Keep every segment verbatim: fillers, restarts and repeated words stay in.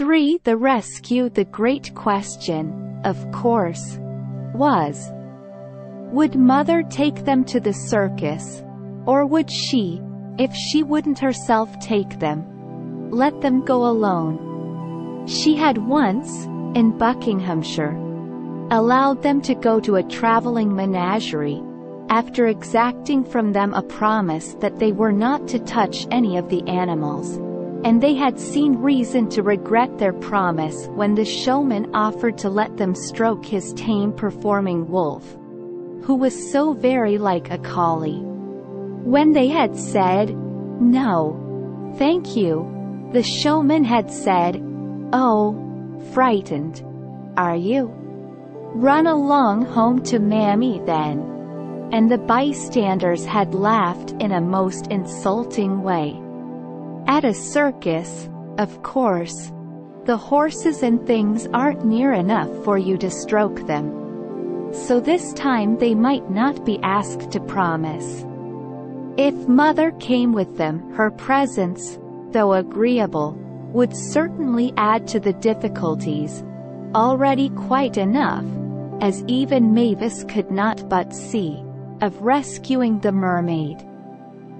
three The rescue. The great question, of course, was, would Mother take them to the circus? Or would she, if she wouldn't herself take them, let them go alone? She had once, in Buckinghamshire, allowed them to go to a travelling menagerie, after exacting from them a promise that they were not to touch any of the animals, and they had seen reason to regret their promise when the showman offered to let them stroke his tame performing wolf, who was so very like a collie. When they had said, "No, thank you," the showman had said, "Oh, frightened, are you? Run along home to Mammy then." And the bystanders had laughed in a most insulting way. At a circus, of course, the horses and things aren't near enough for you to stroke them. So this time they might not be asked to promise. If Mother came with them, her presence, though agreeable, would certainly add to the difficulties, already quite enough, as even Mavis could not but see, of rescuing the mermaid.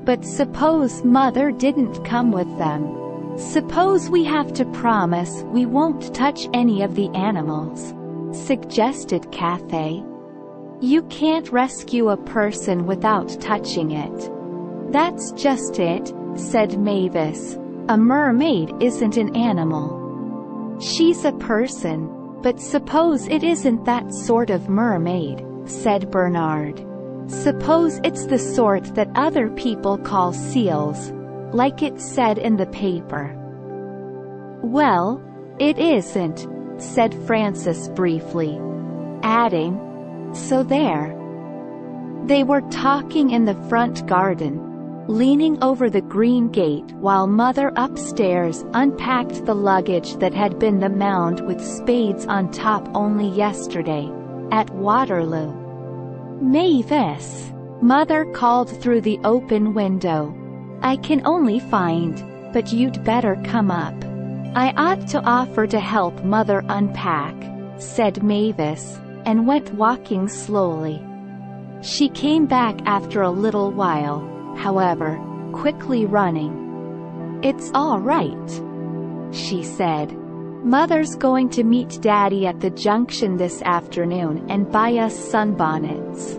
But suppose Mother didn't come with them? Suppose we have to promise we won't touch any of the animals, suggested Cathay. You can't rescue a person without touching it. That's just it, said Mavis. A mermaid isn't an animal. She's a person, but suppose it isn't that sort of mermaid, said Bernard. Suppose it's the sort that other people call seals, like it said in the paper. Well, it isn't, said Francis briefly, adding, so there. They were talking in the front garden, leaning over the green gate while Mother upstairs unpacked the luggage that had been the mound with spades on top only yesterday, at Waterloo. Mavis, Mother called through the open window. I can only find, but you'd better come up. I ought to offer to help Mother unpack, said Mavis, and went walking slowly. She came back after a little while, however, quickly running. It's all right, she said. Mother's going to meet Daddy at the junction this afternoon and buy us sunbonnets.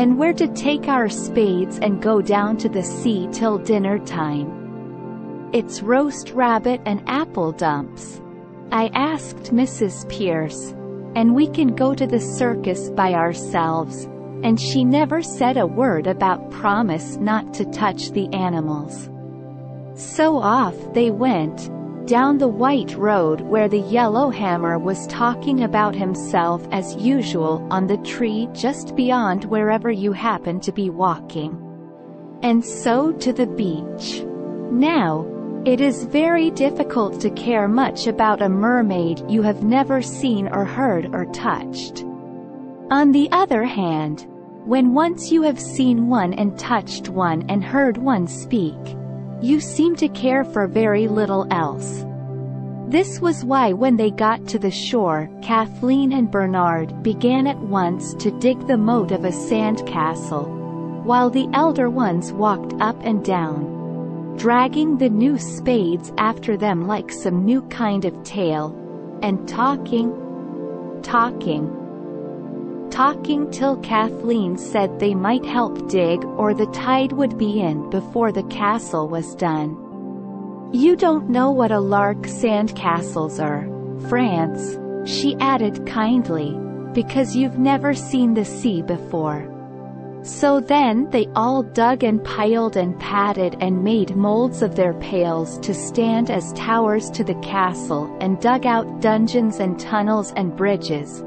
And we're to take our spades and go down to the sea till dinner time. It's roast rabbit and apple dumps. I asked Missus Pierce, and we can go to the circus by ourselves, and she never said a word about promise not to touch the animals. So off they went, down the white road where the yellowhammer was talking about himself as usual on the tree just beyond wherever you happen to be walking. And so to the beach. Now, it is very difficult to care much about a mermaid you have never seen or heard or touched. On the other hand, when once you have seen one and touched one and heard one speak, you seem to care for very little else. This was why when they got to the shore, Kathleen and Bernard began at once to dig the moat of a sandcastle, while the elder ones walked up and down, dragging the new spades after them like some new kind of tail, and talking, talking, talking till Kathleen said they might help dig or the tide would be in before the castle was done. You don't know what a lark sandcastles are, France, she added kindly, because you've never seen the sea before. So then they all dug and piled and patted and made molds of their pails to stand as towers to the castle and dug out dungeons and tunnels and bridges.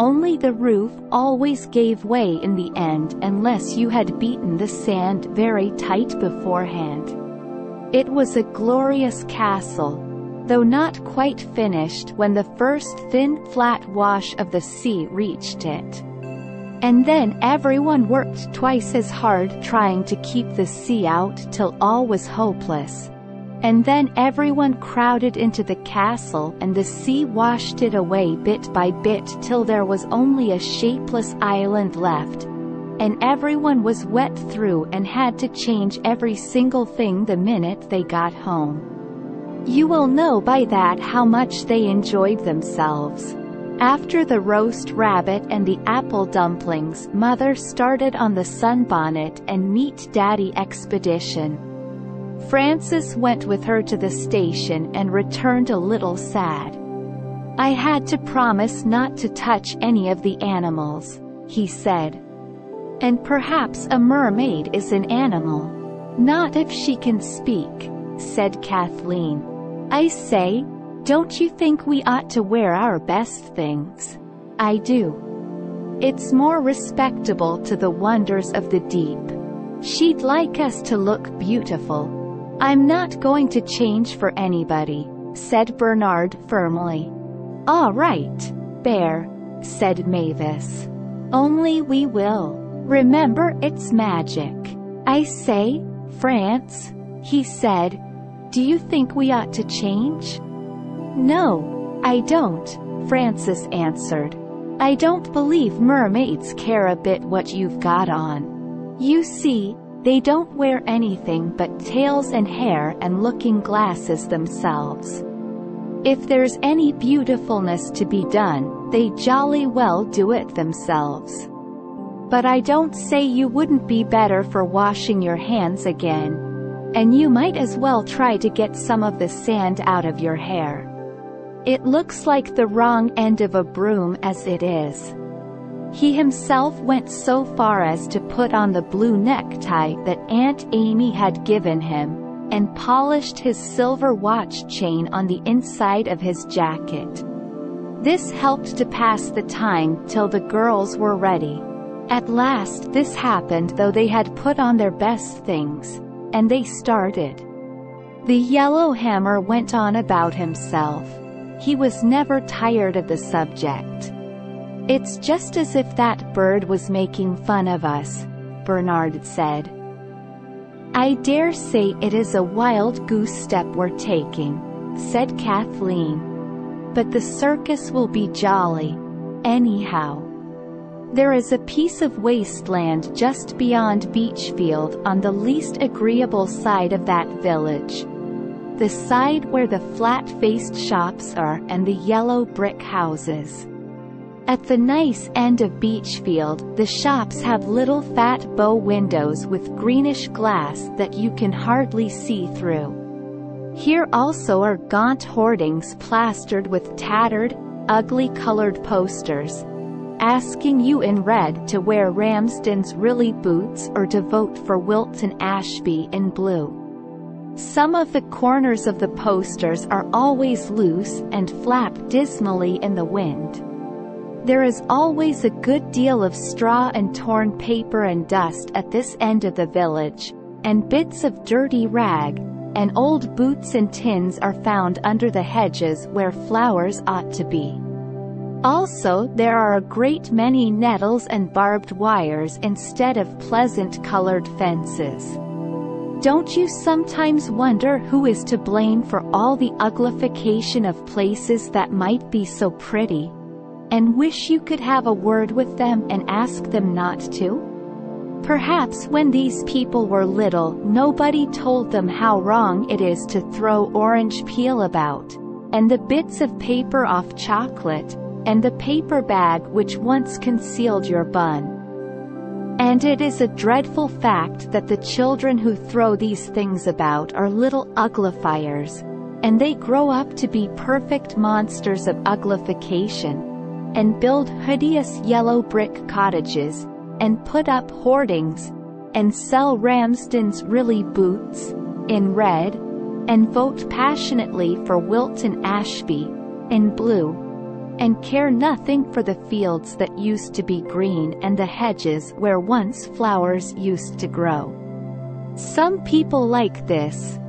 Only the roof always gave way in the end unless you had beaten the sand very tight beforehand. It was a glorious castle, though not quite finished when the first thin flat wash of the sea reached it. And then everyone worked twice as hard trying to keep the sea out till all was hopeless, And then everyone crowded into the castle, and the sea washed it away bit by bit till there was only a shapeless island left, and everyone was wet through and had to change every single thing the minute they got home. You will know by that how much they enjoyed themselves. After the roast rabbit and the apple dumplings, Mother started on the sunbonnet and meat daddy expedition. Frances went with her to the station and returned a little sad. "I had to promise not to touch any of the animals," he said. "And perhaps a mermaid is an animal." "Not if she can speak," said Kathleen. "I say, don't you think we ought to wear our best things?" "I do. It's more respectable to the wonders of the deep. She'd like us to look beautiful." "I'm not going to change for anybody," said Bernard firmly. "All right, Bear," said Mavis. "Only we will. Remember, it's magic." "I say, France," he said, "do you think we ought to change?" "No, I don't," Frances answered. "I don't believe mermaids care a bit what you've got on. You see, they don't wear anything but tails and hair and looking glasses themselves. If there's any beautifulness to be done, they jolly well do it themselves. But I don't say you wouldn't be better for washing your hands again. And you might as well try to get some of the sand out of your hair. It looks like the wrong end of a broom as it is." He himself went so far as to put on the blue necktie that Aunt Amy had given him, and polished his silver watch chain on the inside of his jacket. This helped to pass the time till the girls were ready. At last this happened, though they had put on their best things, and they started. The yellowhammer went on about himself. He was never tired of the subject. "It's just as if that bird was making fun of us," Bernard said. "I dare say it is a wild goose step we're taking," said Kathleen. "But the circus will be jolly, anyhow. There is a piece of wasteland just beyond Beachfield on the least agreeable side of that village. The side where the flat-faced shops are and the yellow brick houses. At the nice end of Beachfield, the shops have little fat bow windows with greenish glass that you can hardly see through. Here also are gaunt hoardings plastered with tattered, ugly-colored posters, asking you in red to wear Ramsden's really boots or to vote for Wilton Ashby in blue. Some of the corners of the posters are always loose and flap dismally in the wind. There is always a good deal of straw and torn paper and dust at this end of the village, and bits of dirty rag, and old boots and tins are found under the hedges where flowers ought to be. Also there are a great many nettles and barbed wires instead of pleasant colored fences. Don't you sometimes wonder who is to blame for all the uglification of places that might be so pretty, and wish you could have a word with them and ask them not to? Perhaps when these people were little, nobody told them how wrong it is to throw orange peel about, and the bits of paper off chocolate, and the paper bag which once concealed your bun. And it is a dreadful fact that the children who throw these things about are little uglifiers, and they grow up to be perfect monsters of uglification, and build hideous yellow brick cottages, and put up hoardings, and sell Ramsden's really boots, in red, and vote passionately for Wilton Ashby, in blue, and care nothing for the fields that used to be green and the hedges where once flowers used to grow. Some people like this,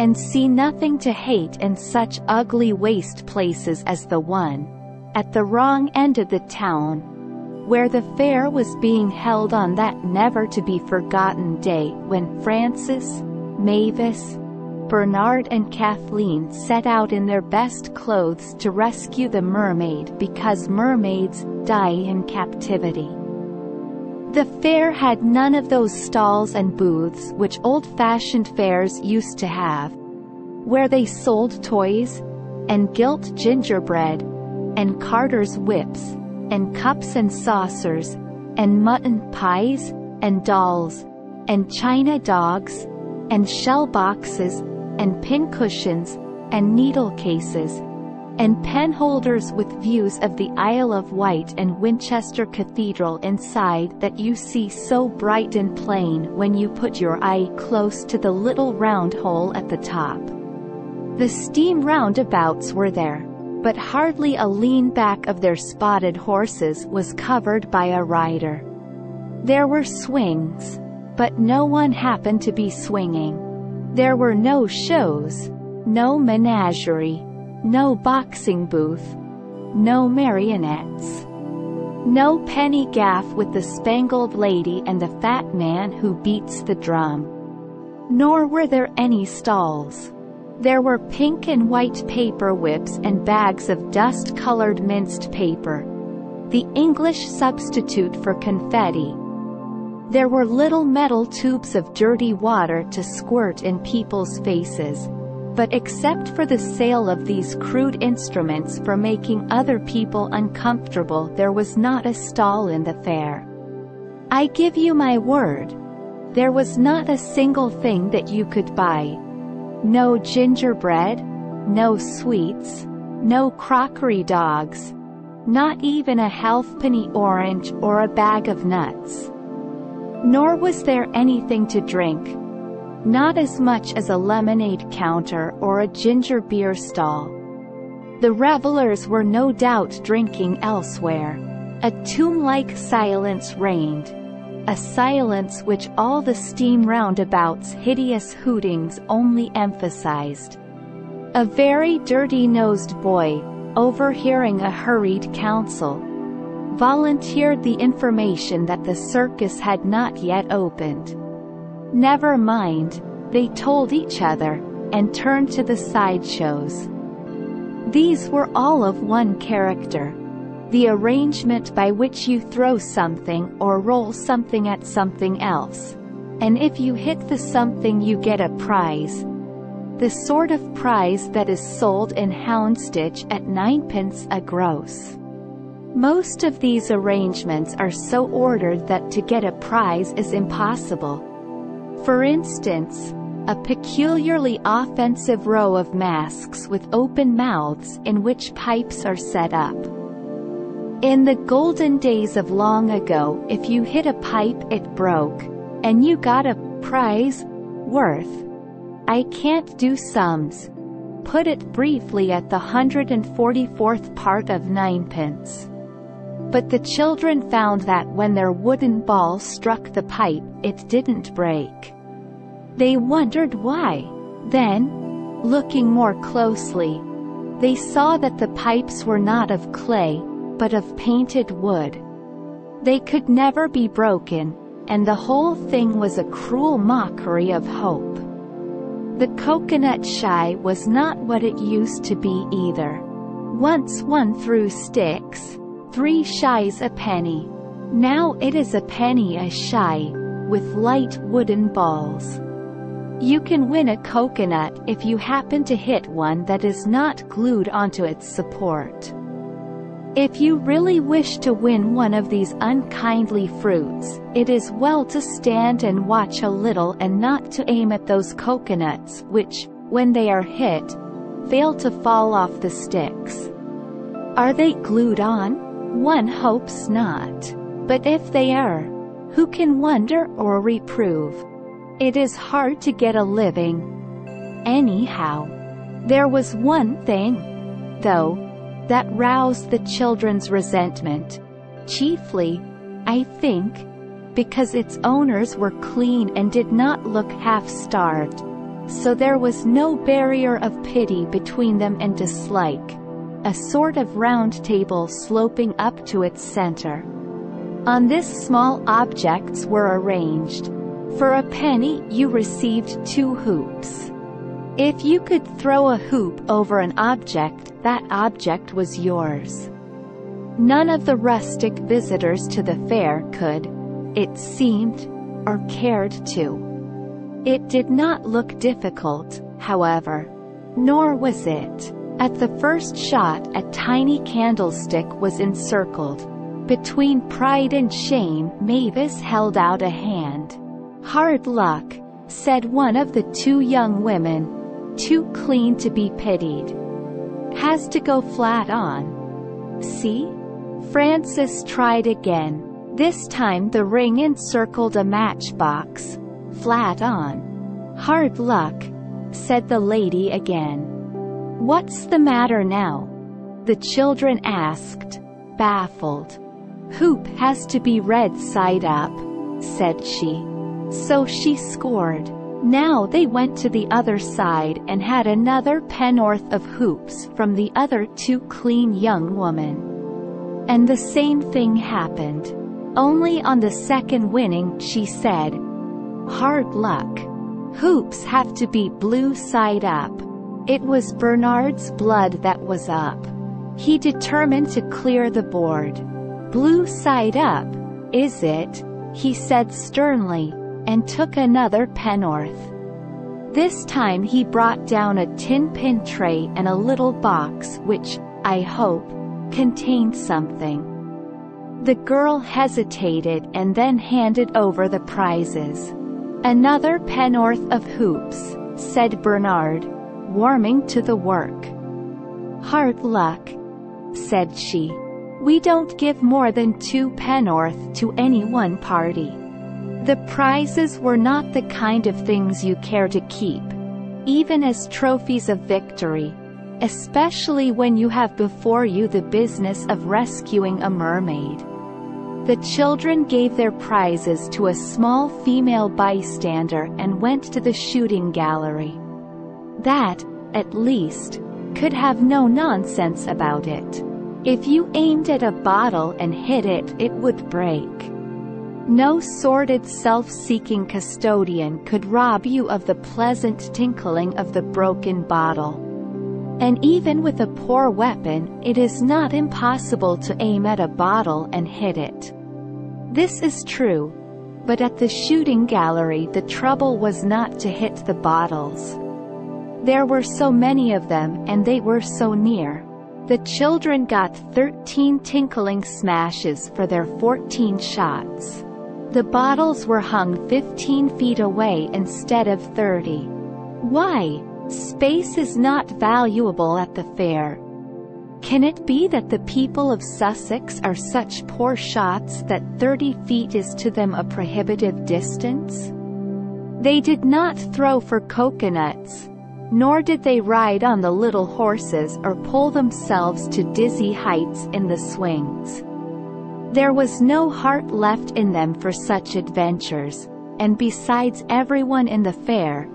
and see nothing to hate in such ugly waste places as the one at the wrong end of the town, where the fair was being held on that never-to-be-forgotten day when Frances, Mavis, Bernard and Kathleen set out in their best clothes to rescue the mermaid because mermaids die in captivity. The fair had none of those stalls and booths which old-fashioned fairs used to have, where they sold toys, and gilt gingerbread, and carters' whips, and cups and saucers, and mutton pies, and dolls, and china dogs, and shell boxes, and pincushions, and needle cases, and penholders with views of the Isle of Wight and Winchester Cathedral inside that you see so bright and plain when you put your eye close to the little round hole at the top. The steam roundabouts were there, but hardly a lean back of their spotted horses was covered by a rider. There were swings, but no one happened to be swinging. There were no shows, no menagerie, no boxing booth, no marionettes, no penny gaff with the spangled lady and the fat man who beats the drum. Nor were there any stalls. There were pink and white paper whips and bags of dust-colored minced paper, the English substitute for confetti. There were little metal tubes of dirty water to squirt in people's faces. But except for the sale of these crude instruments for making other people uncomfortable, there was not a stall in the fair. I give you my word, there was not a single thing that you could buy. No gingerbread, no sweets, no crockery dogs, not even a halfpenny orange or a bag of nuts. Nor was there anything to drink. Not as much as a lemonade counter or a ginger beer stall. The revelers were no doubt drinking elsewhere. A tomb-like silence reigned, a silence which all the steam roundabout's hideous hootings only emphasized. A very dirty-nosed boy, overhearing a hurried council, volunteered the information that the circus had not yet opened. Never mind, they told each other, and turned to the sideshows. These were all of one character. The arrangement by which you throw something or roll something at something else. And if you hit the something you get a prize. The sort of prize that is sold in Houndstitch at ninepence a gross. Most of these arrangements are so ordered that to get a prize is impossible. For instance, a peculiarly offensive row of masks with open mouths in which pipes are set up. In the golden days of long ago, if you hit a pipe it broke, and you got a prize worth. I can't do sums. Put it briefly at the one hundred forty-fourth part of ninepence. But the children found that when their wooden ball struck the pipe, it didn't break. They wondered why. Then, looking more closely, they saw that the pipes were not of clay, but of painted wood. They could never be broken, and the whole thing was a cruel mockery of hope. The coconut shy was not what it used to be either. Once one threw sticks, three shies a penny. Now it is a penny a shy, with light wooden balls. You can win a coconut if you happen to hit one that is not glued onto its support. If you really wish to win one of these unkindly fruits, it is well to stand and watch a little and not to aim at those coconuts which, when they are hit, fail to fall off the sticks. Are they glued on? One hopes not. But if they are, who can wonder or reprove? It is hard to get a living. Anyhow, there was one thing, though, that roused the children's resentment, chiefly, I think, because its owners were clean and did not look half-starved, so there was no barrier of pity between them and dislike. A sort of round table sloping up to its center. On this small objects were arranged. For a penny you received two hoops. If you could throw a hoop over an object, that object was yours. None of the rustic visitors to the fair could, it seemed, or cared to. It did not look difficult, however. Nor was it. At the first shot, a tiny candlestick was encircled. Between pride and shame, Mavis held out a hand. "Hard luck," said one of the two young women, too clean to be pitied. "Has to go flat on. See?" Francis tried again. This time the ring encircled a matchbox. "Flat on. Hard luck," said the lady again. "What's the matter now?" the children asked, baffled. "Hoop has to be red side up," said she. So she scored. Now they went to the other side and had another pennorth of hoops from the other two clean young women. And the same thing happened. Only on the second winning she said, "Hard luck. Hoops have to be blue side up." It was Bernard's blood that was up. He determined to clear the board. "Blue side up, is it?" he said sternly, and took another pennorth. This time he brought down a tin pin tray and a little box which, I hope, contained something. The girl hesitated and then handed over the prizes. "Another pennorth of hoops," said Bernard, warming to the work. "Hard luck," said she. "We don't give more than two pennorth to any one party." The prizes were not the kind of things you care to keep, even as trophies of victory, especially when you have before you the business of rescuing a mermaid. The children gave their prizes to a small female bystander and went to the shooting gallery. That, at least, could have no nonsense about it. If you aimed at a bottle and hit it, it would break. No sordid self-seeking custodian could rob you of the pleasant tinkling of the broken bottle. And even with a poor weapon, it is not impossible to aim at a bottle and hit it. This is true, but at the shooting gallery the trouble was not to hit the bottles. There were so many of them and they were so near. The children got thirteen tinkling smashes for their fourteen shots. The bottles were hung fifteen feet away instead of thirty. Why? Space is not valuable at the fair. Can it be that the people of Sussex are such poor shots that thirty feet is to them a prohibitive distance? They did not throw for coconuts, nor did they ride on the little horses or pull themselves to dizzy heights in the swings. There was no heart left in them for such adventures, and besides everyone in the fair,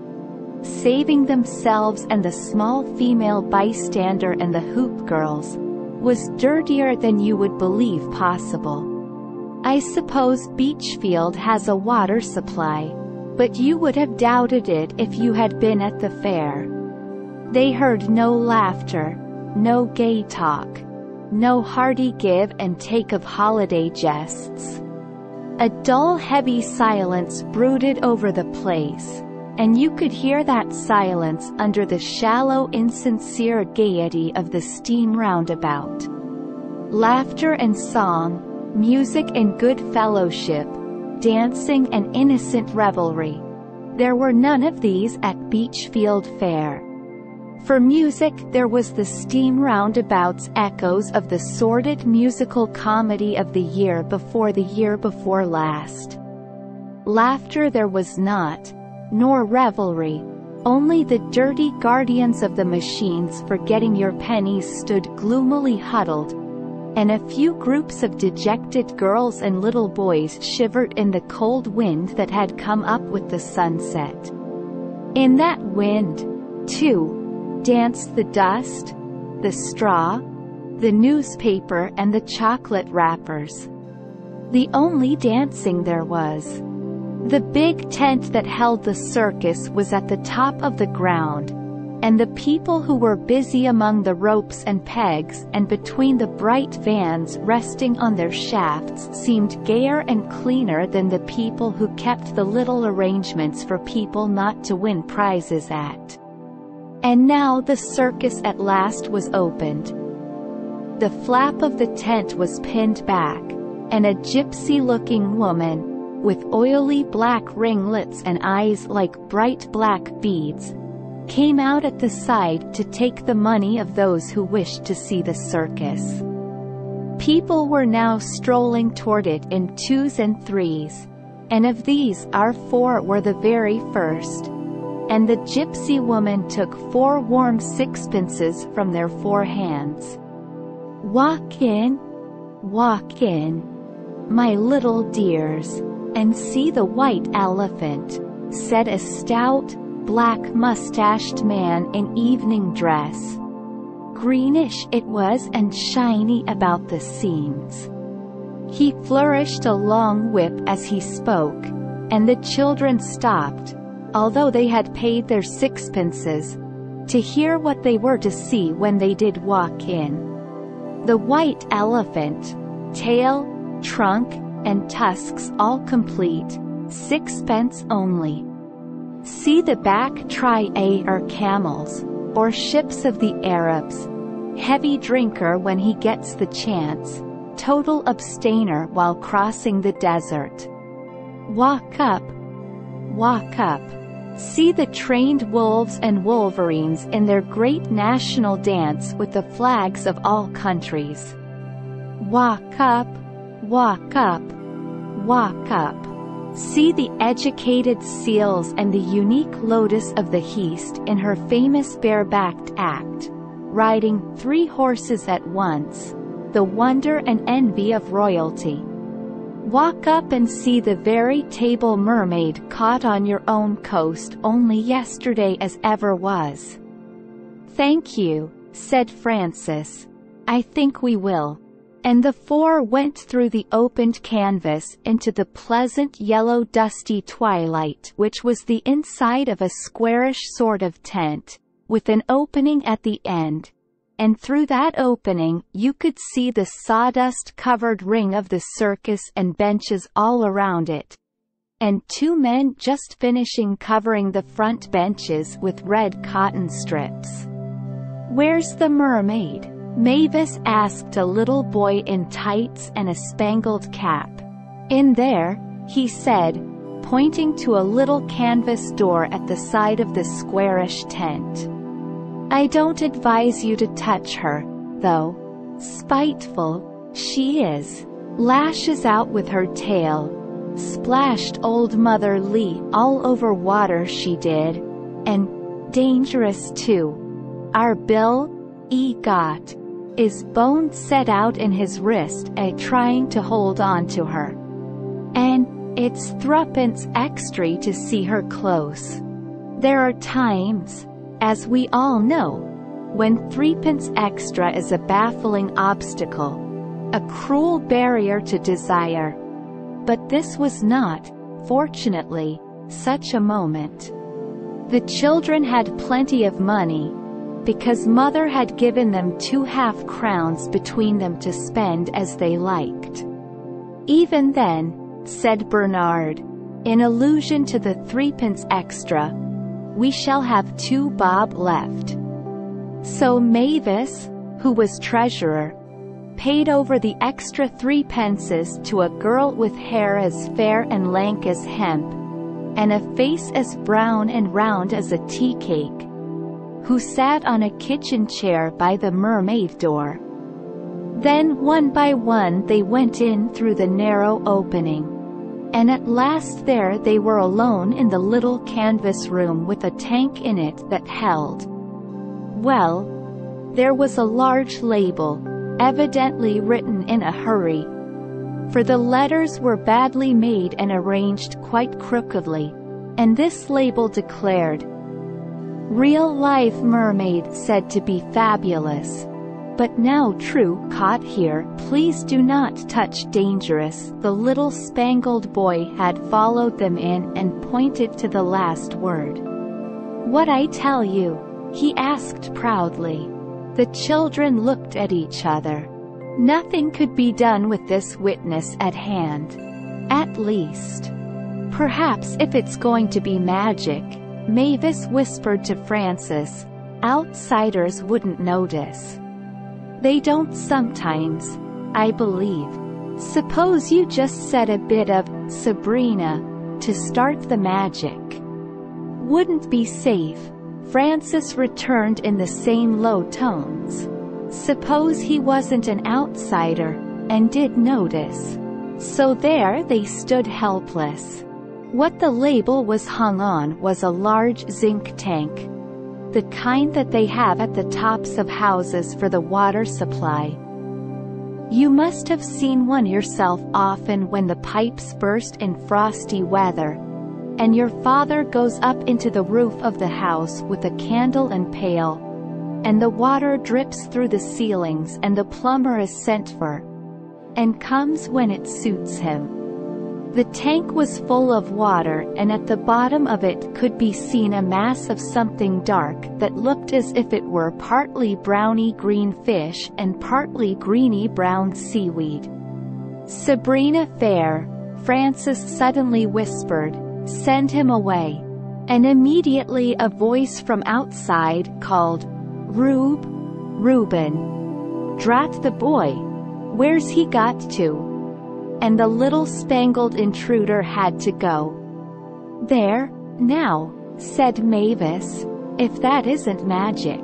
saving themselves and the small female bystander and the hoop girls, was dirtier than you would believe possible. I suppose Beachfield has a water supply, but you would have doubted it if you had been at the fair. They heard no laughter, no gay talk, no hearty give and take of holiday jests. A dull, heavy silence brooded over the place, and you could hear that silence under the shallow, insincere gaiety of the steam roundabout. Laughter and song, music and good fellowship, dancing and innocent revelry. There were none of these at Beachfield Fair. For music there was the steam roundabout's echoes of the sordid musical comedy of the year before the year before last. Laughter there was not, nor revelry, only the dirty guardians of the machines for getting your pennies stood gloomily huddled, and a few groups of dejected girls and little boys shivered in the cold wind that had come up with the sunset. In that wind, too, danced the dust, the straw, the newspaper and the chocolate wrappers. The only dancing there was. The big tent that held the circus was at the top of the ground, and the people who were busy among the ropes and pegs and between the bright vans resting on their shafts seemed gayer and cleaner than the people who kept the little arrangements for people not to win prizes at. And now the circus at last was opened. The flap of the tent was pinned back, and a gypsy-looking woman, with oily black ringlets and eyes like bright black beads, came out at the side to take the money of those who wished to see the circus. People were now strolling toward it in twos and threes, and of these our four were the very first, and the gypsy woman took four warm sixpences from their four hands. "Walk in, walk in, my little dears, and see the white elephant," said a stout, black-mustached man in evening dress. Greenish it was and shiny about the seams. He flourished a long whip as he spoke, and the children stopped, although they had paid their sixpences, to hear what they were to see when they did walk in. The white elephant, tail, trunk, and tusks all complete, sixpence only. See the back tri-a or camels, or ships of the Arabs, heavy drinker when he gets the chance, total abstainer while crossing the desert. Walk up, walk up, see the trained wolves and wolverines in their great national dance with the flags of all countries. Walk up, walk up, walk up. See the educated seals and the unique lotus of the Heast in her famous barebacked act, riding three horses at once, the wonder and envy of royalty. Walk up and see the very table mermaid caught on your own coast only yesterday as ever was. "Thank you," said Francis. "I think we will." And the four went through the opened canvas into the pleasant yellow dusty twilight which was the inside of a squarish sort of tent, with an opening at the end, and through that opening you could see the sawdust-covered ring of the circus and benches all around it, and two men just finishing covering the front benches with red cotton strips. "Where's the mermaid?" Mavis asked a little boy in tights and a spangled cap. "In there," he said, pointing to a little canvas door at the side of the squarish tent. "I don't advise you to touch her, though. Spiteful, she is. Lashes out with her tail. Splashed old Mother Lee all over water she did. And dangerous too. Our Bill, egot, is bone set out in his wrist a trying to hold on to her. And it's threepence extry to see her close. There are times, as we all know, when threepence extra is a baffling obstacle, a cruel barrier to desire. But this was not, fortunately, such a moment. The children had plenty of money, because Mother had given them two half-crowns between them to spend as they liked. Even then," said Bernard, in allusion to the threepence extra, "we shall have two bob left." So Mavis, who was treasurer, paid over the extra threepences to a girl with hair as fair and lank as hemp, and a face as brown and round as a tea cake, who sat on a kitchen chair by the mermaid door. Then one by one they went in through the narrow opening, and at last there they were alone in the little canvas room with a tank in it that held— well, there was a large label, evidently written in a hurry, for the letters were badly made and arranged quite crookedly, and this label declared, "Real live mermaid said to be fabulous, but now true caught here. Please do not touch dangerous." The little spangled boy had followed them in and pointed to the last word. "What I tell you," he asked proudly. The children looked at each other. Nothing could be done with this witness at hand. At least. Perhaps if it's going to be magic, Mavis whispered to Francis, outsiders wouldn't notice. They don't sometimes, I believe. Suppose you just said a bit of Sabrina to start the magic. Wouldn't be safe, Francis returned in the same low tones. Suppose he wasn't an outsider, and did notice. So there they stood helpless. What the label was hung on was a large zinc tank, the kind that they have at the tops of houses for the water supply. You must have seen one yourself often when the pipes burst in frosty weather, and your father goes up into the roof of the house with a candle and pail, and the water drips through the ceilings and the plumber is sent for, and comes when it suits him. The tank was full of water, and at the bottom of it could be seen a mass of something dark that looked as if it were partly browny green fish and partly greeny brown seaweed. Sabrina Fair, Francis suddenly whispered, send him away. And immediately a voice from outside called, Rube, Reuben. Drat the boy, where's he got to? And the little spangled intruder had to go. There, now, said Mavis, if that isn't magic.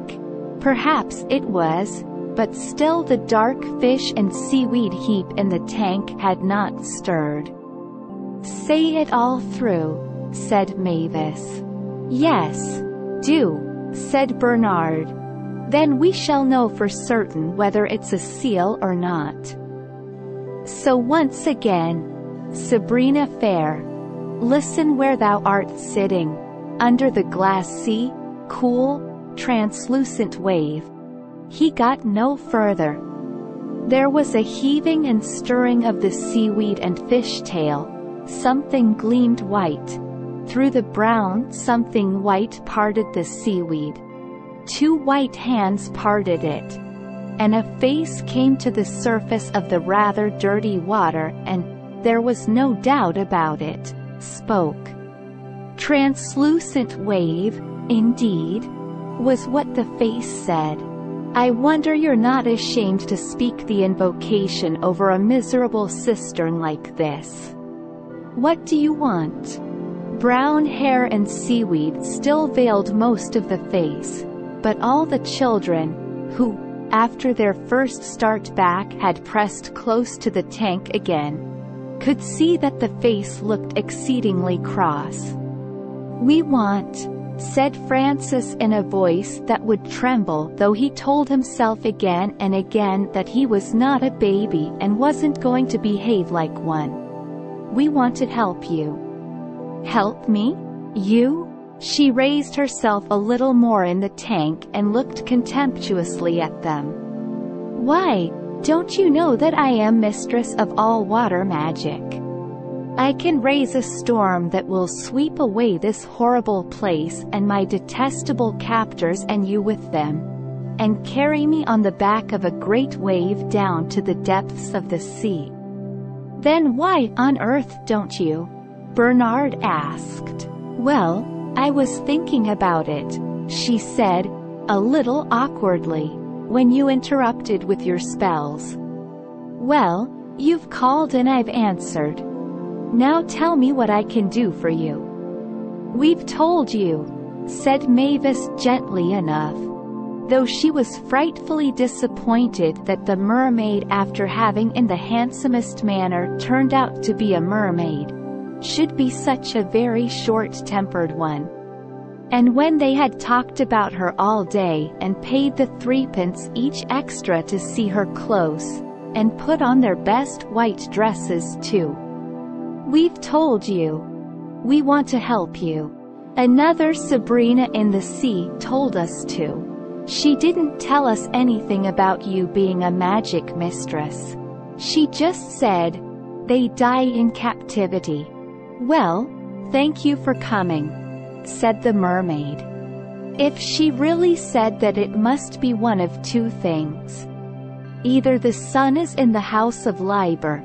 Perhaps it was, but still the dark fish and seaweed heap in the tank had not stirred. Say it all through, said Mavis. Yes, do, said Bernard. Then we shall know for certain whether it's a seal or not. So once again, Sabrina Fair, listen where thou art sitting, under the glassy, cool, translucent wave. He got no further. There was a heaving and stirring of the seaweed and fishtail. Something gleamed white. Through the brown something white parted the seaweed. Two white hands parted it. And a face came to the surface of the rather dirty water and, there was no doubt about it, spoke. Translucent wave, indeed, was what the face said. I wonder you're not ashamed to speak the invocation over a miserable cistern like this. What do you want? Brown hair and seaweed still veiled most of the face, but all the children, who, after their first start back had pressed close to the tank again, could see that the face looked exceedingly cross. We want, said Francis in a voice that would tremble, though he told himself again and again that he was not a baby and wasn't going to behave like one. We want to help you. Help me? You? She raised herself a little more in the tank and looked contemptuously at them. Why, don't you know that I am mistress of all water magic? I can raise a storm that will sweep away this horrible place and my detestable captors and you with them, and carry me on the back of a great wave down to the depths of the sea. Then why on earth don't you? Bernard asked. Well, I was thinking about it, she said, a little awkwardly, when you interrupted with your spells. Well, you've called and I've answered. Now tell me what I can do for you. We've told you, said Mavis gently enough. Though she was frightfully disappointed that the mermaid, after having in the handsomest manner turned out to be a mermaid, should be such a very short-tempered one. And when they had talked about her all day and paid the threepence each extra to see her close, and put on their best white dresses too. We've told you. We want to help you. Another Sabrina in the sea told us to. She didn't tell us anything about you being a magic mistress. She just said, they die in captivity. Well, thank you for coming, said the mermaid. If she really said that, it must be one of two things. Either the sun is in the house of Liber,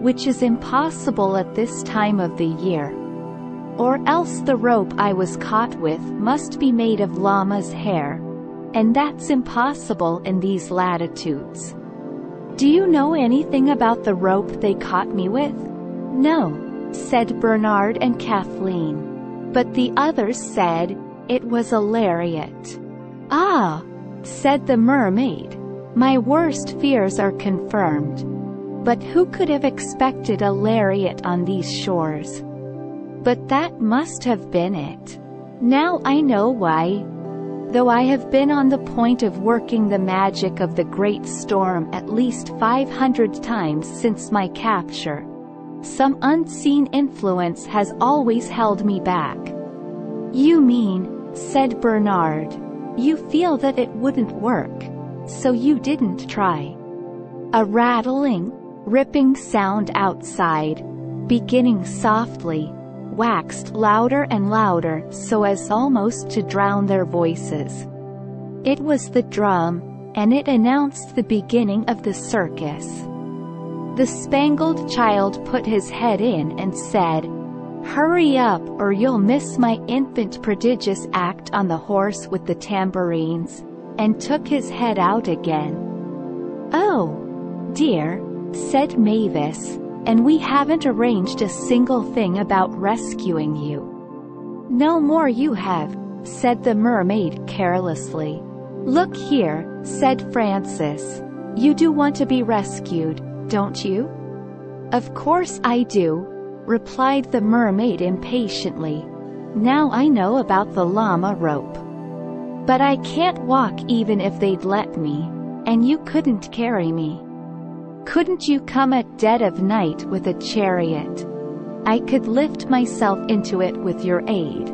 which is impossible at this time of the year, or else the rope I was caught with must be made of llama's hair, and that's impossible in these latitudes. Do you know anything about the rope they caught me with? No, said Bernard and Kathleen. But the others said, it was a lariat. Ah, said the mermaid, my worst fears are confirmed. But who could have expected a lariat on these shores? But that must have been it. Now I know why. Though I have been on the point of working the magic of the great storm at least five hundred times since my capture, some unseen influence has always held me back. You mean, said Bernard, you feel that it wouldn't work, so you didn't try. A rattling, ripping sound outside, beginning softly, waxed louder and louder so as almost to drown their voices. It was the drum, and it announced the beginning of the circus. The Spangled Child put his head in and said, hurry up or you'll miss my infant prodigious act on the horse with the tambourines, and took his head out again. Oh, dear, said Mavis, and we haven't arranged a single thing about rescuing you. No more you have, said the mermaid carelessly. Look here, said Francis. You do want to be rescued, don't you? Of course I do, replied the mermaid impatiently. Now I know about the llama rope. But I can't walk even if they'd let me, and you couldn't carry me. Couldn't you come at dead of night with a chariot? I could lift myself into it with your aid.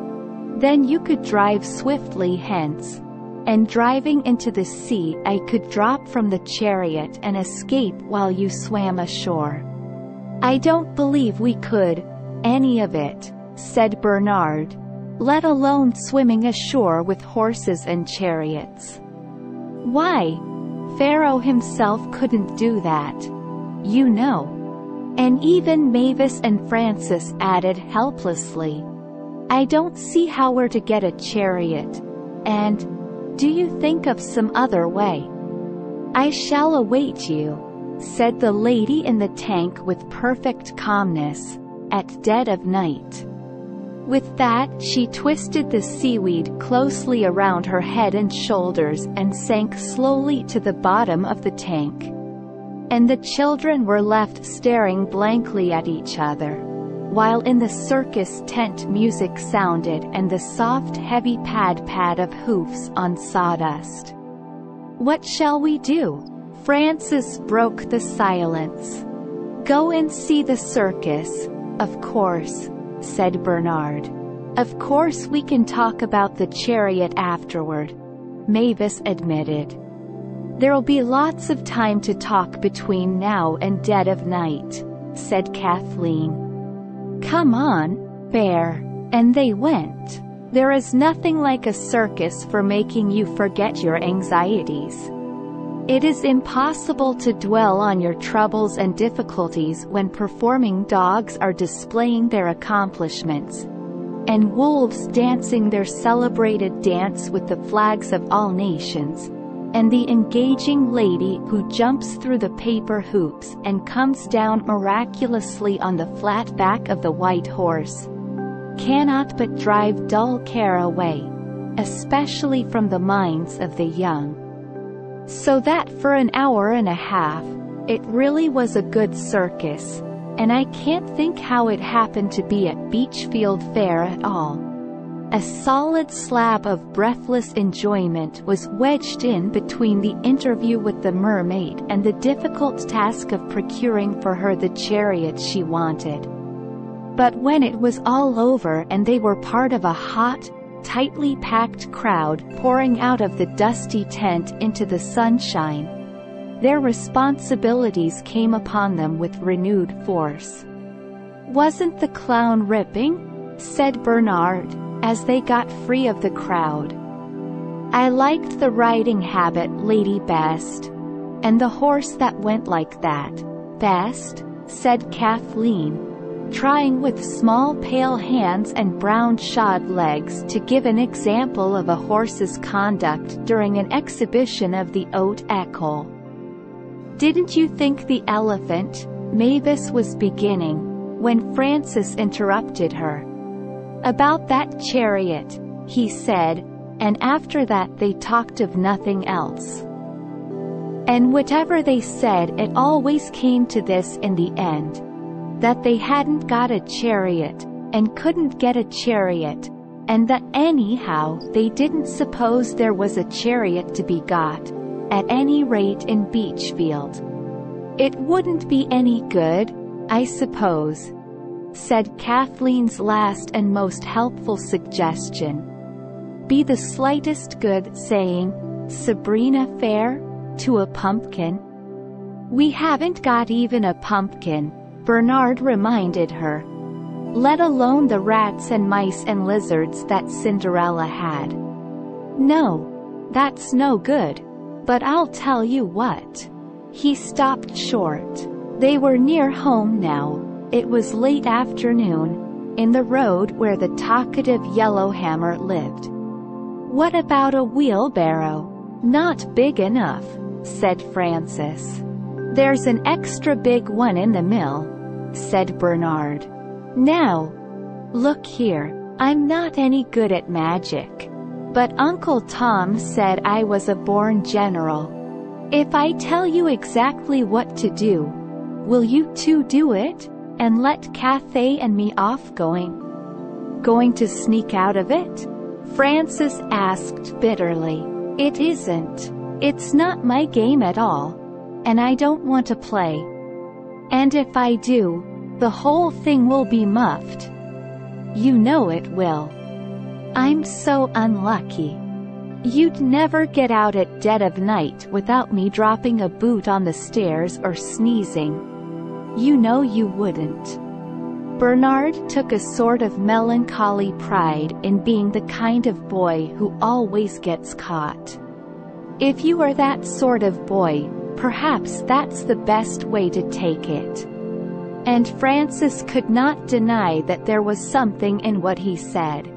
Then you could drive swiftly hence, and driving into the sea I could drop from the chariot and escape while you swam ashore. I don't believe we could, any of it, said Bernard, let alone swimming ashore with horses and chariots. Why? Pharaoh himself couldn't do that, you know. And even Mavis and Francis added helplessly, I don't see how we're to get a chariot, and, do you think of some other way? I shall await you, said the lady in the tank with perfect calmness, at dead of night. With that she twisted the seaweed closely around her head and shoulders and sank slowly to the bottom of the tank. And the children were left staring blankly at each other, while in the circus tent music sounded and the soft heavy pad-pad of hoofs on sawdust. What shall we do? Francis broke the silence. Go and see the circus, of course, said Bernard. Of course we can talk about the chariot afterward, Mavis admitted. There'll be lots of time to talk between now and dead of night, said Kathleen. Come on, Bear. And they went. There is nothing like a circus for making you forget your anxieties. It is impossible to dwell on your troubles and difficulties when performing dogs are displaying their accomplishments, and wolves dancing their celebrated dance with the flags of all nations, and the engaging lady who jumps through the paper hoops and comes down miraculously on the flat back of the white horse, cannot but drive dull care away, especially from the minds of the young. So that for an hour and a half, it really was a good circus, and I can't think how it happened to be at Beachfield Fair at all. A solid slab of breathless enjoyment was wedged in between the interview with the mermaid and the difficult task of procuring for her the chariot she wanted. But when it was all over and they were part of a hot, tightly packed crowd pouring out of the dusty tent into the sunshine, their responsibilities came upon them with renewed force. Wasn't the clown ripping? Said Bernard, as they got free of the crowd. I liked the riding habit lady best, and the horse that went like that, best, said Kathleen, trying with small pale hands and brown shod legs to give an example of a horse's conduct during an exhibition of the Haute Ecole. Didn't you think the elephant, Mavis was beginning, when Francis interrupted her. About that chariot, he said, and after that they talked of nothing else. And whatever they said, it always came to this in the end, that they hadn't got a chariot, and couldn't get a chariot, and that anyhow they didn't suppose there was a chariot to be got, at any rate in Beachfield. It wouldn't be any good, I suppose, said Kathleen's last and most helpful suggestion. Be the slightest good saying, Sabrina Fair, to a pumpkin? We haven't got even a pumpkin, Bernard reminded her, let alone the rats and mice and lizards that Cinderella had. No, that's no good, but I'll tell you what. He stopped short. They were near home now. It was late afternoon, in the road where the talkative Yellowhammer lived. What about a wheelbarrow? Not big enough, said Francis. There's an extra big one in the mill, said Bernard. Now, look here, I'm not any good at magic, but Uncle Tom said I was a born general. If I tell you exactly what to do, will you two do it, and let Cathay and me off going? Going to sneak out of it? Francis asked bitterly. It isn't. It's not my game at all, and I don't want to play. And if I do, the whole thing will be muffed. You know it will. I'm so unlucky. You'd never get out at dead of night without me dropping a boot on the stairs or sneezing. You know you wouldn't. Bernard took a sort of melancholy pride in being the kind of boy who always gets caught. If you are that sort of boy, perhaps that's the best way to take it. And Francis could not deny that there was something in what he said.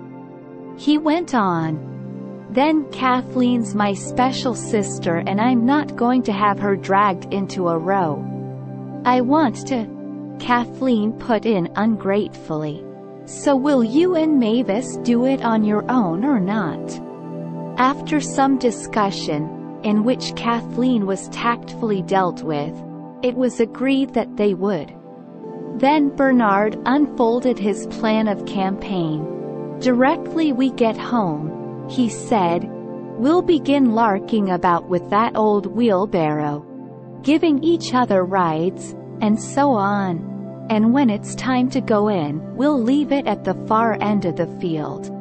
He went on. Then Kathleen's my special sister and I'm not going to have her dragged into a row. I want to, Kathleen put in ungratefully. So will you and Mavis do it on your own or not? After some discussion, in which Kathleen was tactfully dealt with, it was agreed that they would. Then Bernard unfolded his plan of campaign. Directly we get home, he said, we'll begin larking about with that old wheelbarrow, giving each other rides, and so on, and when it's time to go in, we'll leave it at the far end of the field.